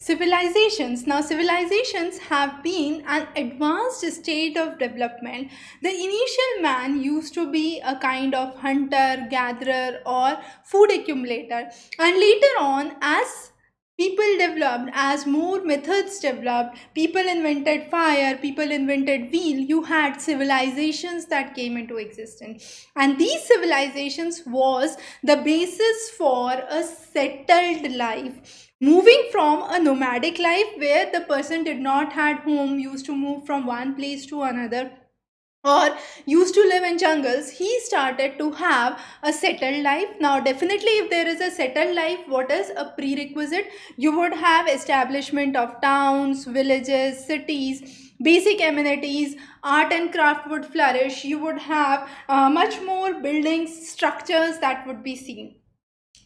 Civilizations. Now, civilizations have been an advanced state of development. The initial man used to be a kind of hunter, gatherer, or food accumulator. And later on, as people developed, as more methods developed, people invented fire, people invented wheel, you had civilizations that came into existence. And these civilizations was the basis for a settled life. Moving from a nomadic life where the person did not had home, used to move from one place to another, or used to live in jungles, he started to have a settled life. Now definitely if there is a settled life, what is a prerequisite? You would have establishment of towns, villages, cities. Basic amenities, art and craft would flourish. You would have much more buildings, structures that would be seen.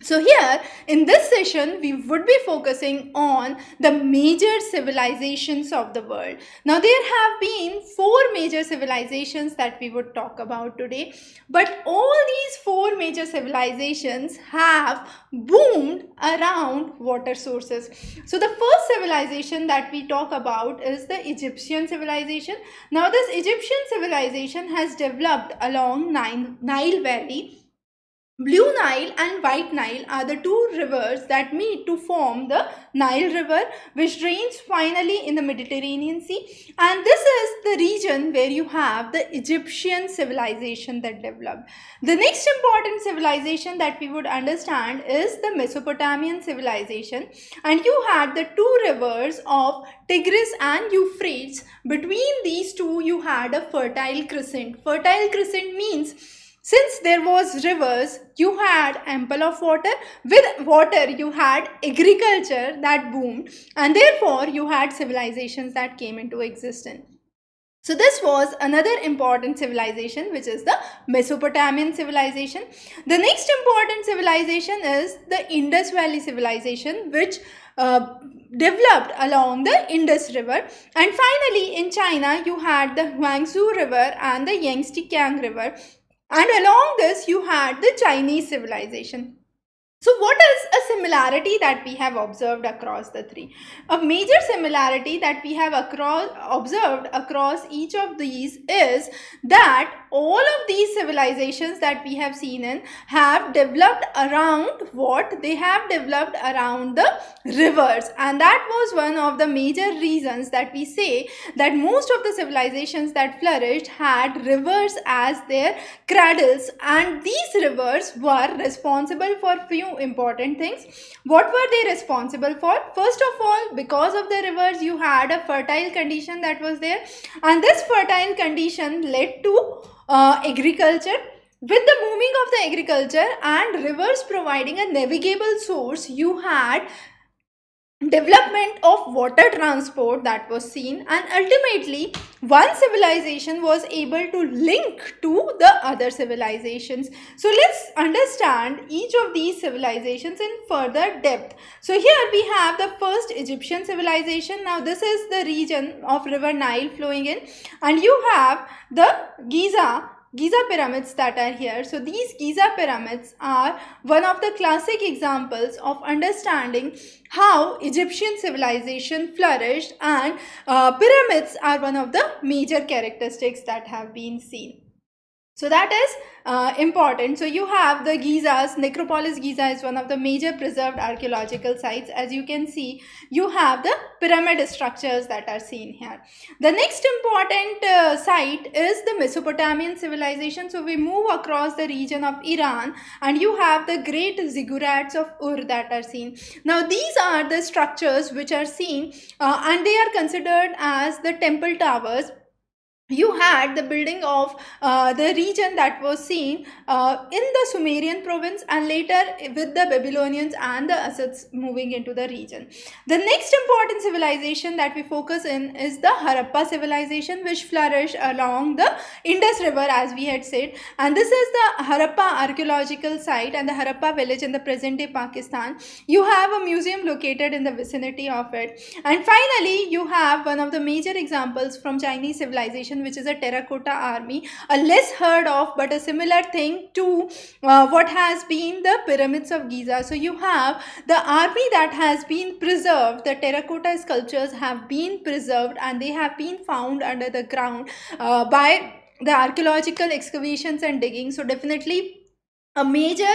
So here in this session we would be focusing on the major civilizations of the world. Now there have been four major civilizations that we would talk about today, but all these four major civilizations have boomed around water sources. So the first civilization that we talk about is the Egyptian civilization. Now this Egyptian civilization has developed along Nile Valley. Blue Nile and White Nile are the two rivers that meet to form the Nile River, which drains finally in the Mediterranean Sea, and this is the region where you have the Egyptian civilization that developed. The next important civilization that we would understand is the Mesopotamian civilization, and you had the two rivers of Tigris and Euphrates. Between these two you had a fertile crescent. Fertile crescent means since there was rivers, you had ample of water. With water, you had agriculture that boomed, and therefore you had civilizations that came into existence. So this was another important civilization, which is the Mesopotamian civilization. The next important civilization is the Indus Valley civilization, which developed along the Indus River. And finally, in China, you had the Huangzu River and the Yangtze-Kyang River. And along this, you had the Chinese civilization. So what is a similarity that we have observed across the three? A major similarity that we have observed across each of these is that all of these civilizations that we have seen in have developed around what? They have developed around the rivers, and that was one of the major reasons that we say that most of the civilizations that flourished had rivers as their cradles, and these rivers were responsible for few important things. What were they responsible for? First of all, because of the rivers, you had a fertile condition that was there, and this fertile condition led to agriculture. With the booming of the agriculture and rivers providing a navigable source, you had development of water transport that was seen, and ultimately one civilization was able to link to the other civilizations. So let's understand each of these civilizations in further depth. So here we have the first Egyptian civilization. Now this is the region of River Nile flowing in, and you have the Giza pyramids that are here. So these Giza pyramids are one of the classic examples of understanding how Egyptian civilization flourished, and pyramids are one of the major characteristics that have been seen. So that is important. So you have the Giza's necropolis. Giza is one of the major preserved archaeological sites. As you can see, you have the pyramid structures that are seen here. The next important site is the Mesopotamian civilization. So we move across the region of Iran, and you have the great ziggurats of Ur that are seen. Now these are the structures which are seen, and they are considered as the temple towers. You had the building of the region that was seen in the Sumerian province, and later with the Babylonians and the Assyrians moving into the region. The next important civilization that we focus in is the Harappa civilization, which flourished along the Indus River, as we had said, and this is the Harappa archaeological site and the Harappa village in the present day Pakistan. You have a museum located in the vicinity of it. And finally you have one of the major examples from Chinese civilization, organization which is a Terracotta Army, a less heard of but a similar thing to what has been the pyramids of Giza. So you have the army that has been preserved, the terracotta sculptures have been preserved and they have been found under the ground by the archaeological excavations and digging. So definitely a major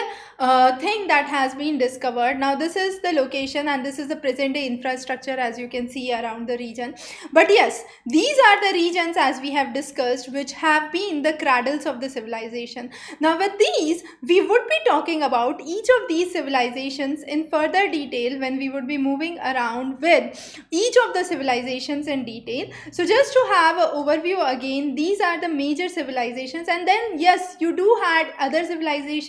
thing that has been discovered. Now this is the location and this is the present day infrastructure as you can see around the region. But yes, these are the regions as we have discussed which have been the cradles of the civilization. Now with these we would be talking about each of these civilizations in further detail when we would be moving around with each of the civilizations in detail. So just to have an overview again, these are the major civilizations, and then yes, you do had other civilizations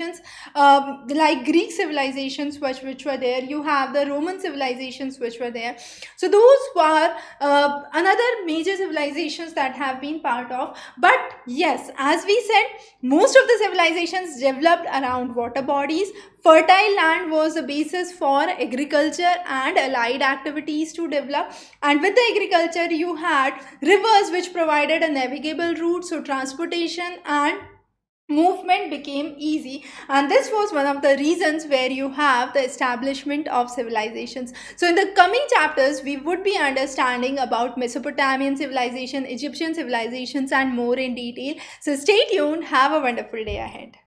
like Greek civilizations which were there. You have the Roman civilizations which were there. So those were another major civilizations that have been part of. But yes, as we said, most of the civilizations developed around water bodies. Fertile land was the basis for agriculture and allied activities to develop, and with the agriculture you had rivers which provided a navigable route, so transportation and movement became easy, and this was one of the reasons where you have the establishment of civilizations. So in the coming chapters we would be understanding about Mesopotamian civilization, Egyptian civilizations and more in detail. So stay tuned, have a wonderful day ahead.